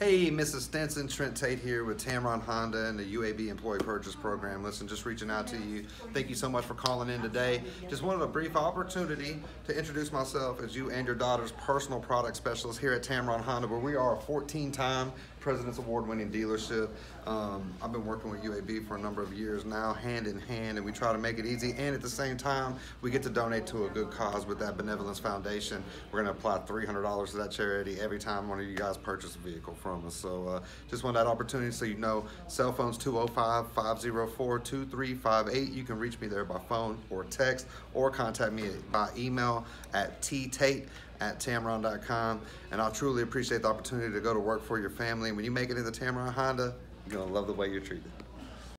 Hey, Mrs. Stinson, Trent Tate here with Tameron Honda and the UAB Employee Purchase Program. Listen, just reaching out to you. Thank you so much for calling in today. Just wanted a brief opportunity to introduce myself as you and your daughter's personal product specialist here at Tameron Honda, where we are a 14-time President's Award-winning dealership. I've been working with UAB for a number of years now, hand in hand, and we try to make it easy. And at the same time, we get to donate to a good cause with that Benevolence Foundation. We're going to apply $300 to that charity every time one of you guys purchase a vehicle from us. So just want that opportunity so you know. Cell phone's 205-504-2358. You can reach me there by phone or text, or contact me by email at ttate@tameron.com. And I truly appreciate the opportunity to go to work for your family. When you make it into Tameron Honda, you're going to love the way you're treated.